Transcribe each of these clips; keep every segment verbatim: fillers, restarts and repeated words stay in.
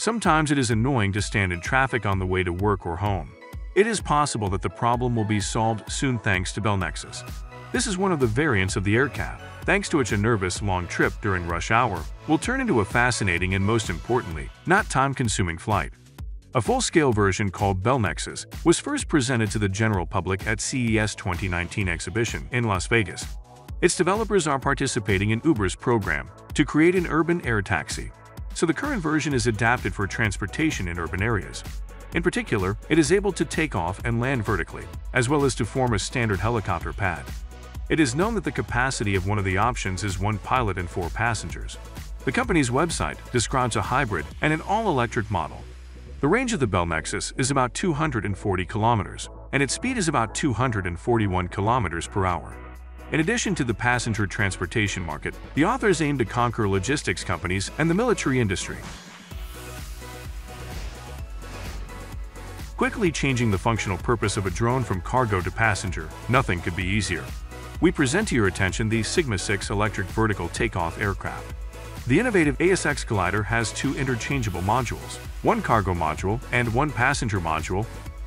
Sometimes it is annoying to stand in traffic on the way to work or home. It is possible that the problem will be solved soon thanks to Bell Nexus. This is one of the variants of the aircraft, thanks to which a nervous long trip during rush hour will turn into a fascinating and, most importantly, not time-consuming flight. A full-scale version called Bell Nexus was first presented to the general public at C E S twenty nineteen exhibition in Las Vegas. Its developers are participating in Uber's program to create an urban air taxi, so the current version is adapted for transportation in urban areas. In particular, it is able to take off and land vertically, as well as to form a standard helicopter pad. It is known that the capacity of one of the options is one pilot and four passengers. The company's website describes a hybrid and an all-electric model. The range of the Bell Nexus is about two hundred forty kilometers, and its speed is about two hundred forty-one kilometers per hour. In addition to the passenger transportation market, the authors aim to conquer logistics companies and the military industry. Quickly changing the functional purpose of a drone from cargo to passenger, nothing could be easier. We present to your attention the Sigma six electric vertical takeoff aircraft. The innovative A S X Collider has two interchangeable modules, one cargo module and one passenger module.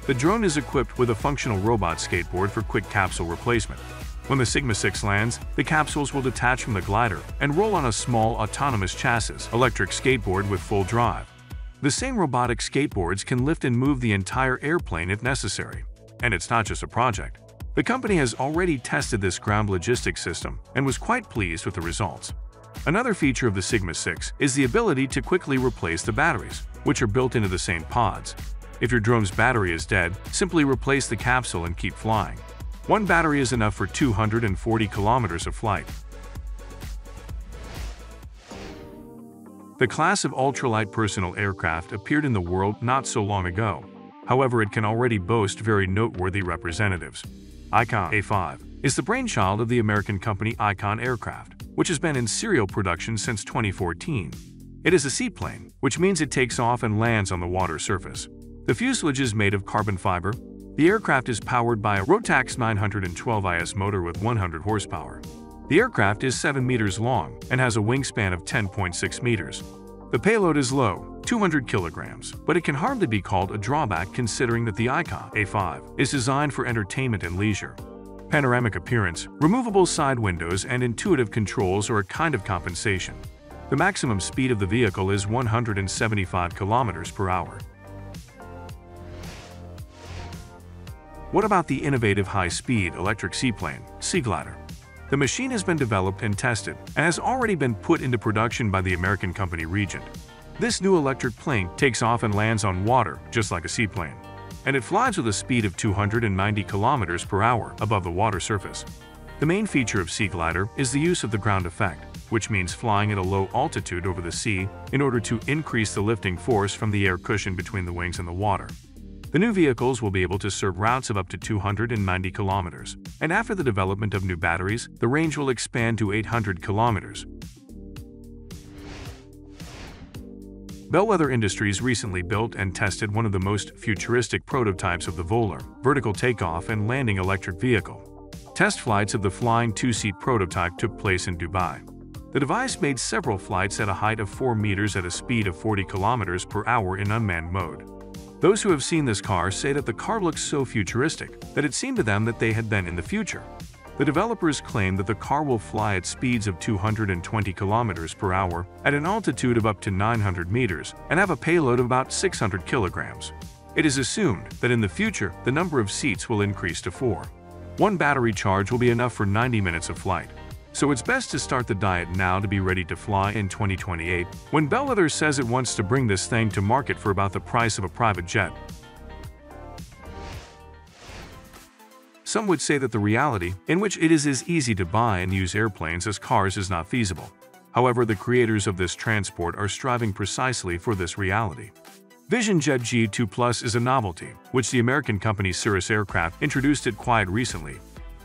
The drone is equipped with a functional robot skateboard for quick capsule replacement. When the Sigma six lands, the capsules will detach from the glider and roll on a small autonomous chassis electric skateboard with full drive. The same robotic skateboards can lift and move the entire airplane if necessary. And it's not just a project. The company has already tested this ground logistics system and was quite pleased with the results. Another feature of the Sigma six is the ability to quickly replace the batteries, which are built into the same pods. If your drone's battery is dead, simply replace the capsule and keep flying. One battery is enough for two hundred forty kilometers of flight. The class of ultralight personal aircraft appeared in the world not so long ago. However, it can already boast very noteworthy representatives. Icon A five is the brainchild of the American company Icon Aircraft, which has been in serial production since twenty fourteen. It is a seaplane, which means it takes off and lands on the water surface. The fuselage is made of carbon fiber. The aircraft is powered by a Rotax nine twelve I S motor with one hundred horsepower. The aircraft is seven meters long and has a wingspan of ten point six meters. The payload is low, two hundred kilograms, but it can hardly be called a drawback considering that the Icon A five is designed for entertainment and leisure. Panoramic appearance, removable side windows, and intuitive controls are a kind of compensation. The maximum speed of the vehicle is one hundred seventy-five kilometers per hour. What about the innovative high-speed electric seaplane, Seaglider? The machine has been developed and tested and has already been put into production by the American company Regent. This new electric plane takes off and lands on water, just like a seaplane, and it flies with a speed of two hundred ninety kilometers per hour above the water surface. The main feature of Seaglider is the use of the ground effect, which means flying at a low altitude over the sea in order to increase the lifting force from the air cushion between the wings and the water. The new vehicles will be able to serve routes of up to two hundred ninety kilometers, and after the development of new batteries, the range will expand to eight hundred kilometers. Bellwether Industries recently built and tested one of the most futuristic prototypes of the Voler, vertical takeoff and landing electric vehicle. Test flights of the flying two-seat prototype took place in Dubai. The device made several flights at a height of four meters at a speed of forty kilometers per hour in unmanned mode. Those who have seen this car say that the car looks so futuristic that it seemed to them that they had been in the future. The developers claim that the car will fly at speeds of two hundred twenty kilometers per hour at an altitude of up to nine hundred meters and have a payload of about six hundred kilograms. It is assumed that in the future, the number of seats will increase to four. One battery charge will be enough for ninety minutes of flight. So it's best to start the diet now to be ready to fly in twenty twenty-eight, when Bellwether says it wants to bring this thing to market for about the price of a private jet. Some would say that the reality, in which it is as easy to buy and use airplanes as cars, is not feasible. However, the creators of this transport are striving precisely for this reality. Vision Jet G two Plus is a novelty, which the American company Cirrus Aircraft introduced it quite recently.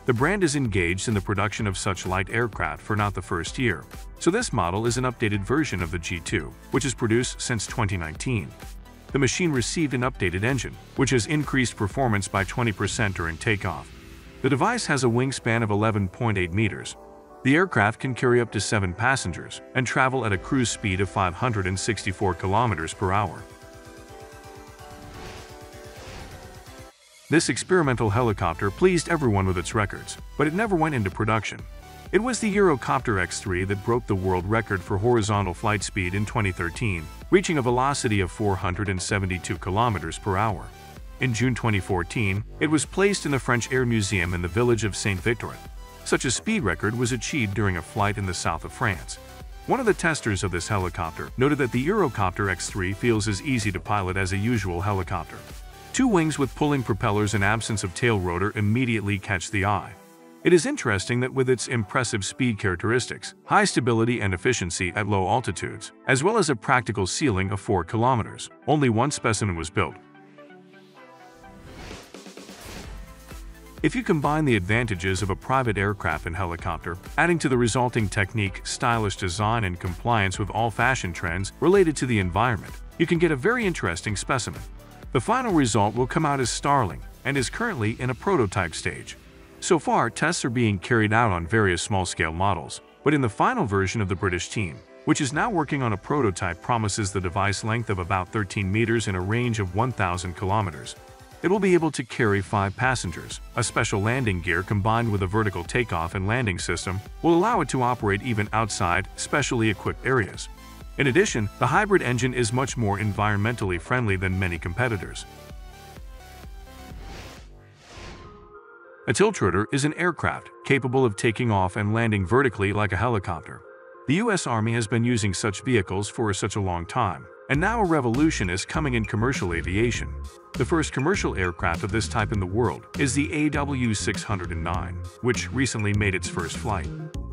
The brand is engaged in the production of such light aircraft for not the first year, so this model is an updated version of the G two, which is produced since twenty nineteen. The machine received an updated engine, which has increased performance by twenty percent during takeoff. The device has a wingspan of eleven point eight meters. The aircraft can carry up to seven passengers and travel at a cruise speed of five hundred sixty-four kilometers per hour. This experimental helicopter pleased everyone with its records, but it never went into production. It was the Eurocopter X three that broke the world record for horizontal flight speed in twenty thirteen, reaching a velocity of four hundred seventy-two kilometers per hour. In June twenty fourteen, it was placed in the French Air Museum in the village of Saint-Victorin. Such a speed record was achieved during a flight in the south of France. One of the testers of this helicopter noted that the Eurocopter X three feels as easy to pilot as a usual helicopter. Two wings with pulling propellers and absence of tail rotor immediately catch the eye. It is interesting that with its impressive speed characteristics, high stability and efficiency at low altitudes, as well as a practical ceiling of four kilometers, only one specimen was built. If you combine the advantages of a private aircraft and helicopter, adding to the resulting technique, stylish design and compliance with all fashion trends related to the environment, you can get a very interesting specimen. The final result will come out as Starling and is currently in a prototype stage. So far, tests are being carried out on various small-scale models, but in the final version of the British team, which is now working on a prototype, promises the device length of about thirteen meters and a range of one thousand kilometers. It will be able to carry five passengers. A special landing gear combined with a vertical takeoff and landing system will allow it to operate even outside specially equipped areas. In addition, the hybrid engine is much more environmentally friendly than many competitors. A tiltrotor is an aircraft capable of taking off and landing vertically like a helicopter. The U S Army has been using such vehicles for such a long time, and now a revolution is coming in commercial aviation. The first commercial aircraft of this type in the world is the A W six oh nine, which recently made its first flight.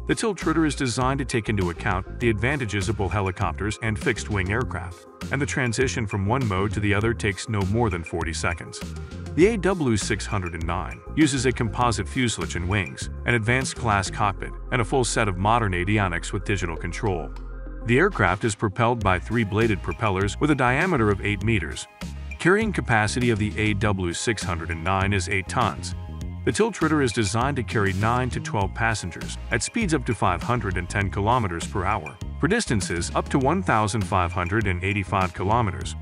The tiltrotor is designed to take into account the advantages of both helicopters and fixed-wing aircraft, and the transition from one mode to the other takes no more than forty seconds. The A W six oh nine uses a composite fuselage and wings, an advanced glass cockpit, and a full set of modern avionics with digital control. The aircraft is propelled by three bladed propellers with a diameter of eight meters. Carrying capacity of the A W six oh nine is eight tons. The tiltrotor is designed to carry nine to twelve passengers at speeds up to five hundred ten kilometers per hour, for distances up to one thousand five hundred eighty-five kilometers.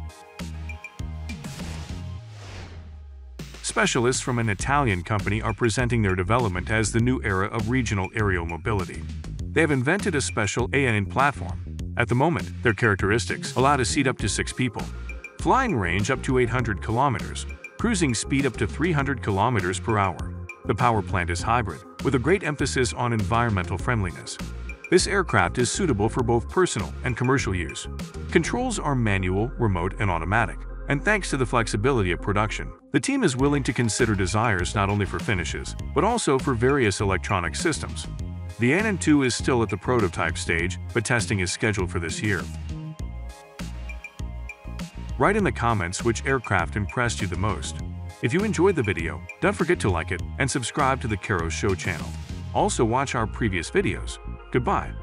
Specialists from an Italian company are presenting their development as the new era of regional aerial mobility. They have invented a special A N N platform. At the moment, their characteristics allow to seat up to six people, flying range up to eight hundred kilometers, cruising speed up to three hundred kilometers per hour. The power plant is hybrid, with a great emphasis on environmental friendliness. This aircraft is suitable for both personal and commercial use. Controls are manual, remote, and automatic. And thanks to the flexibility of production, the team is willing to consider desires not only for finishes, but also for various electronic systems. The An two is still at the prototype stage, but testing is scheduled for this year. Write in the comments which aircraft impressed you the most. If you enjoyed the video, don't forget to like it and subscribe to the Carros Show channel. Also watch our previous videos. Goodbye.